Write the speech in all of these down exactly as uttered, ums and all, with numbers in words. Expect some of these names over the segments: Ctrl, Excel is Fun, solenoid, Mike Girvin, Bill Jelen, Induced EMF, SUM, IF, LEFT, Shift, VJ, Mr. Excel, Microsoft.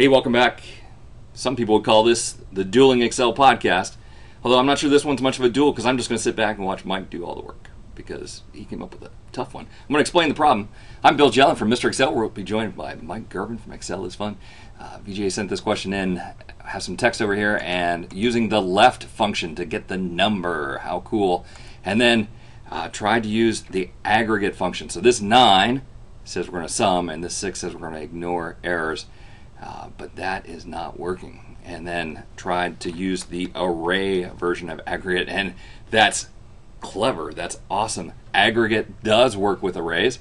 Hey, welcome back. Some people would call this the Dueling Excel podcast, although I'm not sure this one's much of a duel because I'm just going to sit back and watch Mike do all the work because he came up with a tough one. I'm going to explain the problem. I'm Bill Jelen from Mister Excel. We'll be joined by Mike Girvin from Excel is Fun. Uh, V J sent this question in. I have some text over here and using the left function to get the number. How cool. And then uh, tried to use the aggregate function. So this nine says we're going to sum and this six says we're going to ignore errors. Uh, but that is not working. And then tried to use the array version of aggregate, and that's clever. That's awesome. Aggregate does work with arrays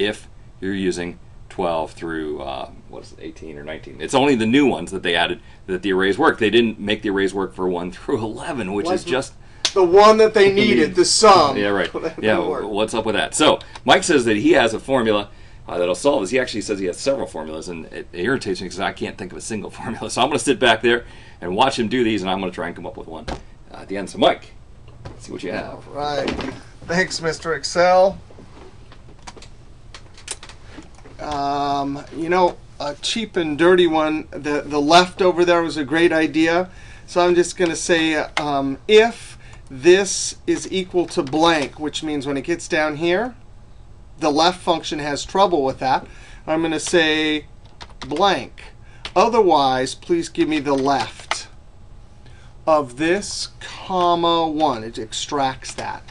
if you're using twelve through uh, what is it, eighteen or nineteen. It's only the new ones that they added that the arrays work. They didn't make the arrays work for one through eleven, which is just the one that they needed, the sum. Yeah, right. Yeah, what's up with that? So Mike says that he has a formula Uh, that'll solve this. He actually says he has several formulas, and it irritates me because I can't think of a single formula. So I'm going to sit back there and watch him do these, and I'm going to try and come up with one uh, at the end. So Mike, let's see what you have. All right. Thanks, Mister Excel. Um, you know, a cheap and dirty one, the, the left over there was a great idea. So I'm just going to say um, if this is equal to blank, which means when it gets down here, the left function has trouble with that. I'm going to say blank. Otherwise, please give me the left of this comma one. It extracts that.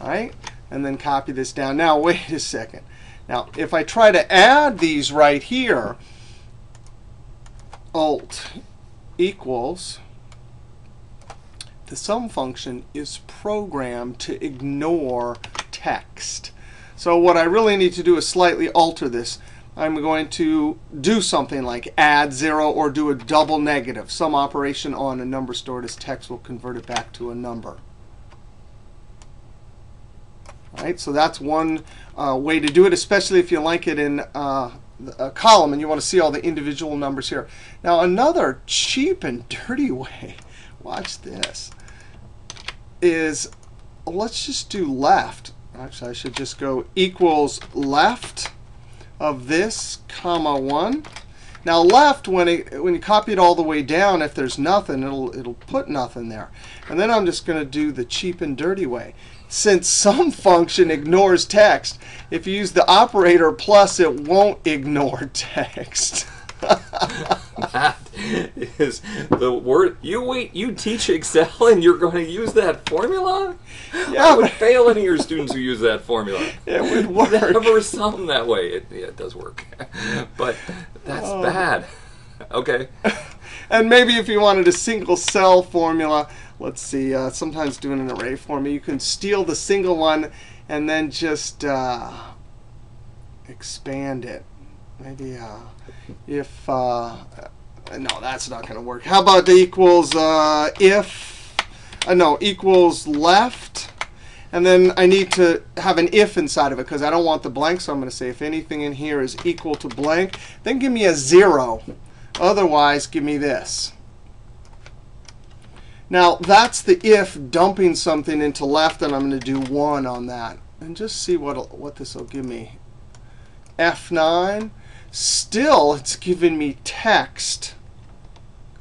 All right? And then copy this down. Now, wait a second. Now, if I try to add these right here, alt equals, the sum function is programmed to ignore text. So what I really need to do is slightly alter this. I'm going to do something like add zero or do a double negative. Some operation on a number stored as text will convert it back to a number. All right, so that's one uh, way to do it, especially if you like it in uh, a column and you want to see all the individual numbers here. Now, another cheap and dirty way, watch this, is let's just do left. Actually, I should just go equals left of this comma one. Now, left, when it when you copy it all the way down, if there's nothing, it'll it'll put nothing there. And then I'm just going to do the cheap and dirty way. Since sum function ignores text, if you use the operator plus, it won't ignore text. That is the word. You wait. You teach Excel, and you're going to use that formula? Yeah, I would fail any of your students who use that formula. It would work. Never sum that way. It, yeah, it does work, but that's oh. bad. Okay. And maybe if you wanted a single cell formula, let's see. Uh, sometimes doing an array formula, you can steal the single one and then just uh, expand it. Maybe uh, if, uh, no, that's not going to work. How about the equals uh, if, uh, no, equals left. And then I need to have an if inside of it because I don't want the blank. So I'm going to say if anything in here is equal to blank, then give me a zero. Otherwise, give me this. Now, that's the if dumping something into left. And I'm going to do one on that. And just see what, what this will give me. F nine. Still, it's giving me text,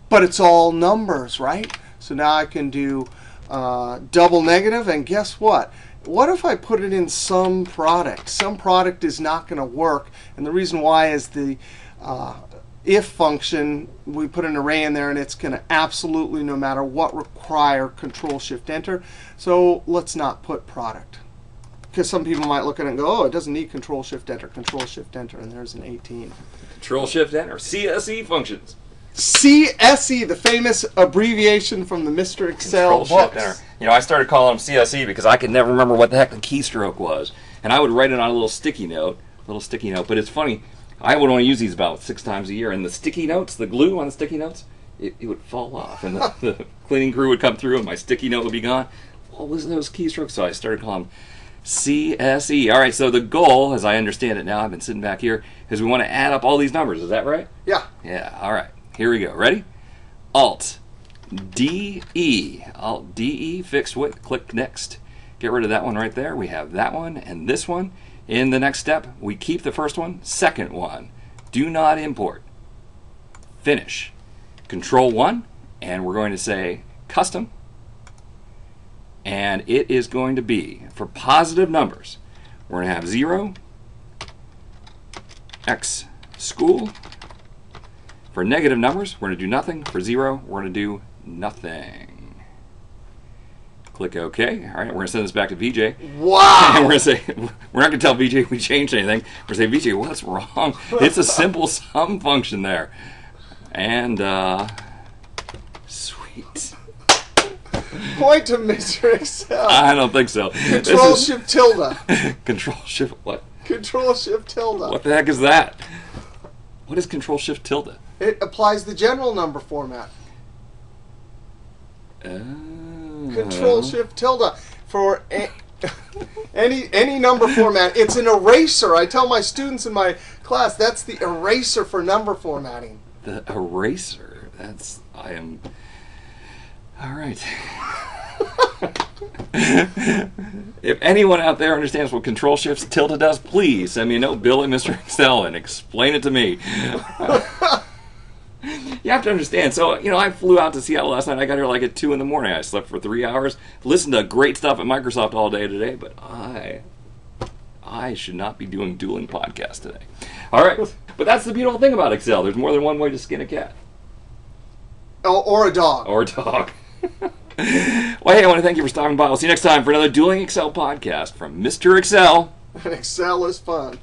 but it's all numbers, right? So now I can do uh, double negative, and guess what? What if I put it in sum product? Sum product is not going to work, and the reason why is the uh, if function, we put an array in there, and it's going to absolutely, no matter what, require Control-Shift-Enter. So let's not put product. Because some people might look at it and go, oh, it doesn't need Control-Shift-Enter, Control-Shift-Enter, and there's an eighteen. Control-Shift-Enter, C S E functions. C S E, the famous abbreviation from the Mister Excel books. You know, I started calling them C S E because I could never remember what the heck the keystroke was. And I would write it on a little sticky note, little sticky note. But it's funny, I would only use these about six times a year. And the sticky notes, the glue on the sticky notes, it, it would fall off. And the, the cleaning crew would come through and my sticky note would be gone. What was those keystrokes? So I started calling them C S E. All right, so the goal, as I understand it now, I've been sitting back here, is we want to add up all these numbers. Is that right? Yeah. Yeah, all right. Here we go. Ready? Alt D E. Alt D E, fixed width, click Next. Get rid of that one right there. We have that one and this one. In the next step, we keep the first one, second one. Do not import. finish. Control one, and we're going to say custom, and it is going to be for positive numbers. We're going to have zero, X school. For negative numbers, we're going to do nothing. For zero, we're going to do nothing. Click OK. All right, we're going to send this back to V J. Wow! And we're going to say, we're not going to tell V J we changed anything. We're going to say, V J, what's wrong? It's a simple sum function there. And, uh, sweet. Point to Mister Excel. I don't think so. Control is, Shift tilde. Control Shift what? Control Shift tilde. What the heck is that? What is Control Shift tilde? It applies the general number format. Oh. Control Shift tilde for a, any any number format. It's an eraser. I tell my students in my class that's the eraser for number formatting. The eraser. That's I am. All right. If anyone out there understands what Control Shift tilde does, please send me a note, Bill at Mister Excel, and explain it to me. Uh, you have to understand. So, you know, I flew out to Seattle last night. I got here like at two in the morning. I slept for three hours, listened to great stuff at Microsoft all day today, but I, I should not be doing dueling podcasts today. All right. But that's the beautiful thing about Excel. There's more than one way to skin a cat. Oh, or a dog. Or a dog. Well, hey, I want to thank you for stopping by. We'll see you next time for another Dueling Excel podcast from Mister Excel. Excel is fun.